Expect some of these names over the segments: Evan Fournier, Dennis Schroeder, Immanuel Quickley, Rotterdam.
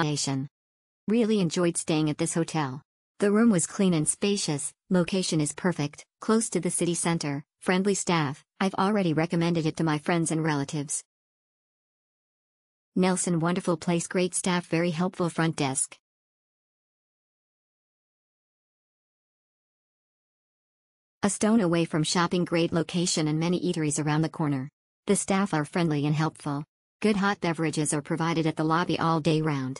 explanation. Really enjoyed staying at this hotel. The room was clean and spacious, location is perfect, close to the city center, friendly staff. I've already recommended it to my friends and relatives. Nelson, wonderful place, great staff, very helpful front desk. A stone away from shopping, great location and many eateries around the corner. The staff are friendly and helpful. Good hot beverages are provided at the lobby all day round.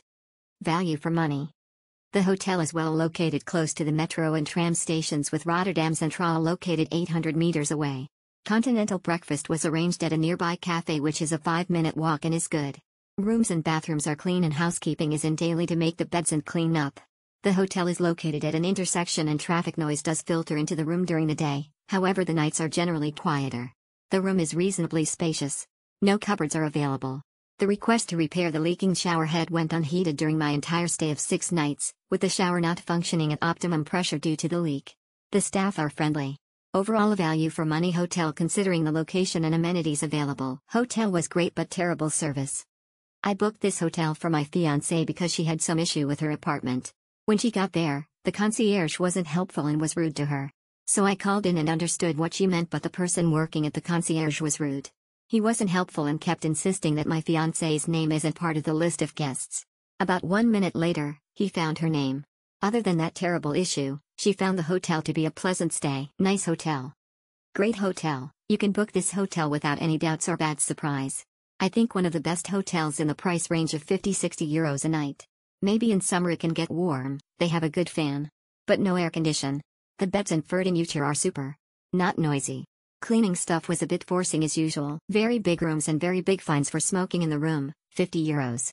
Value for money. The hotel is well located close to the metro and tram stations, with Rotterdam Centraal located 800 meters away. Continental breakfast was arranged at a nearby cafe, which is a 5-minute walk and is good. Rooms and bathrooms are clean and housekeeping is in daily to make the beds and clean up. The hotel is located at an intersection and traffic noise does filter into the room during the day, however the nights are generally quieter. The room is reasonably spacious. No cupboards are available. The request to repair the leaking shower head went unheeded during my entire stay of 6 nights, with the shower not functioning at optimum pressure due to the leak. The staff are friendly. Overall, a value for money hotel considering the location and amenities available. Hotel was great but terrible service. I booked this hotel for my fiancée because she had some issue with her apartment. When she got there, the concierge wasn't helpful and was rude to her. So I called in and understood what she meant, but the person working at the concierge was rude. He wasn't helpful and kept insisting that my fiancé's name isn't part of the list of guests. About 1 minute later, he found her name. Other than that terrible issue, she found the hotel to be a pleasant stay. Nice hotel. Great hotel. You can book this hotel without any doubts or bad surprise. I think one of the best hotels in the price range of 50-60 euros a night. Maybe in summer it can get warm, they have a good fan. But no air condition. The beds and furniture are super. Not noisy. Cleaning stuff was a bit forcing as usual. Very big rooms and very big fines for smoking in the room, 50 euros.